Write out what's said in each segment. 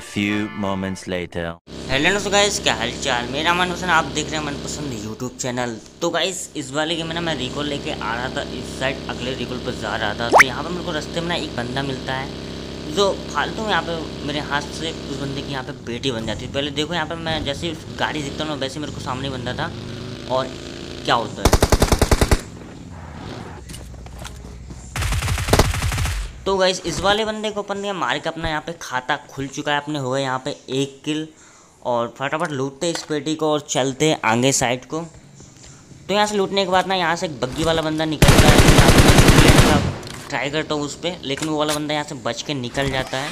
A few moments later. Hello दोस्तों guys, क्या हालचाल। मेरा मन हुसैन, आप देख रहे हैं मनपसंद यूट्यूब चैनल। तो गाइस, इस वाले के में ना मैं रिकॉल लेके आ रहा था, इस साइड अगले रिकॉल पर जा रहा था। तो यहाँ पर मेरे को रास्ते में ना एक बंदा मिलता है जो फालतू में यहाँ पे मेरे हाथ से उस बंदे की यहाँ पे बेटी बन जाती है। पहले देखो यहाँ पर मैं जैसे गाड़ी देखता हूँ वैसे मेरे को सामने बंदा था और क्या होता है। तो गाइस, इस वाले बंदे को अपन ने मार के अपना यहाँ पे खाता खुल चुका है। अपने हो गए यहाँ पे 1 किल। और फटाफट लूटते इस पेटी को और चलते आगे साइड को। तो यहाँ से लूटने के बाद ना यहाँ से एक बग्गी वाला बंदा निकलता है, ट्राई करता हूँ उस पर, लेकिन वो वाला बंदा यहाँ से बच के निकल जाता है।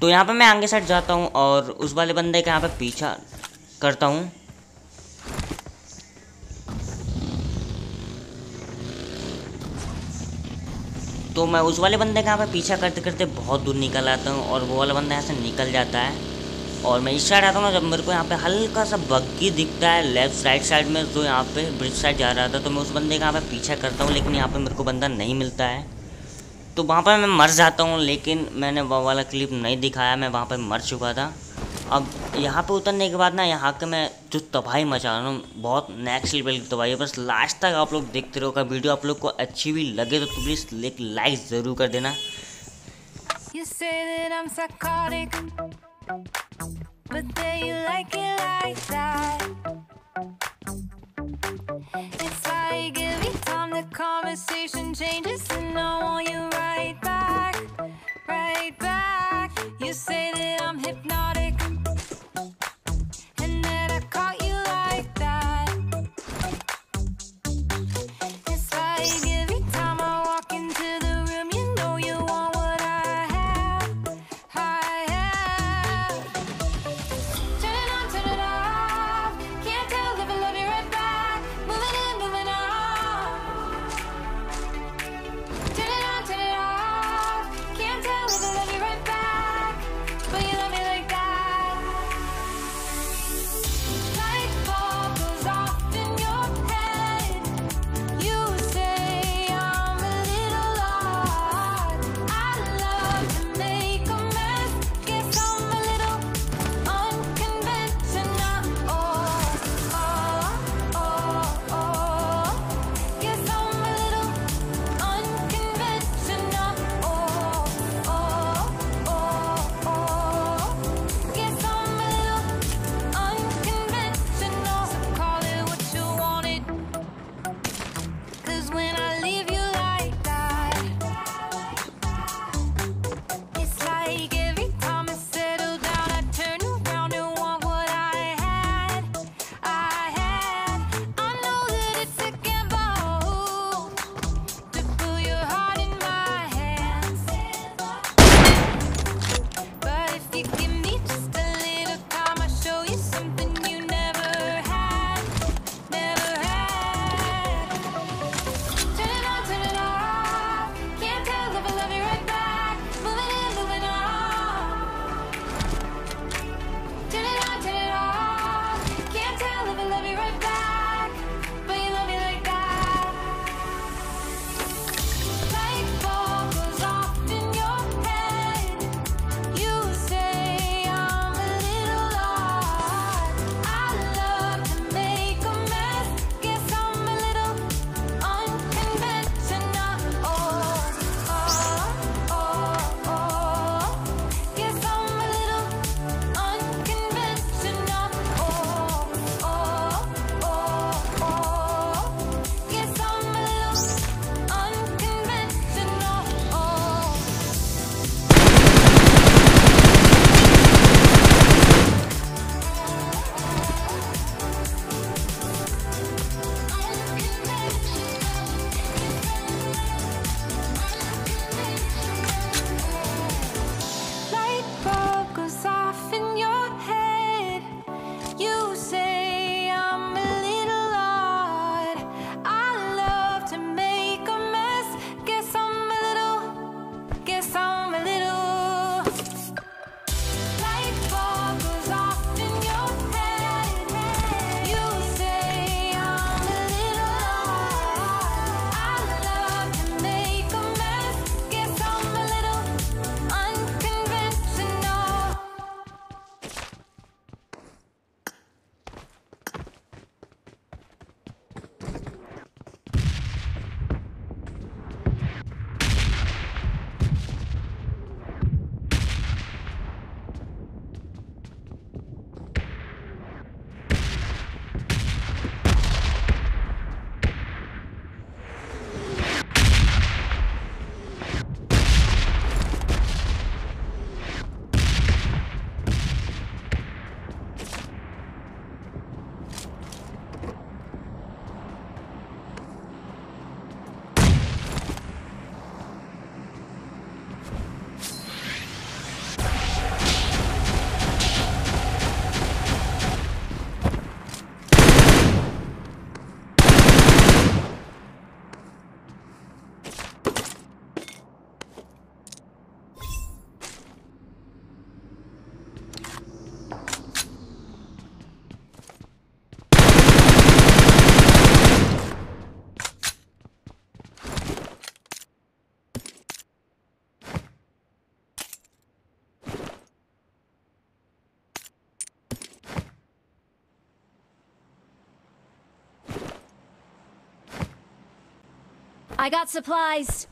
तो यहाँ पर मैं आगे साइड जाता हूँ और उस वाले बंदे का यहाँ पर पीछा करता हूँ। तो मैं उस वाले बंदे का यहाँ पर पीछा करते करते बहुत दूर निकल आता हूँ और वो वाला बंदा यहाँ से निकल जाता है। और मैं इस साइड आता हूँ ना, जब मेरे को यहाँ पे हल्का सा बग्गी दिखता है लेफ्ट साइड साइड में, जो यहाँ पे ब्रिज साइड जा रहा था। तो मैं उस बंदे का यहाँ पे पीछा करता हूँ, लेकिन यहाँ पे मेरे को बंदा नहीं मिलता है। तो वहाँ पर मैं मर जाता हूँ, लेकिन मैंने वो वाला क्लिप नहीं दिखाया, मैं वहाँ पर मर चुका था। अब यहाँ पे उतरने के बाद ना यहाँ के मैं जो तबाही मचा रहा हूँ, बहुत नेक्स्ट लेवल की तबाही है। बस लास्ट तक आप लोग देखते रहो। का वीडियो आप लोग को अच्छी भी लगे तो प्लीज़ एक लाइक ज़रूर कर देना। I got supplies.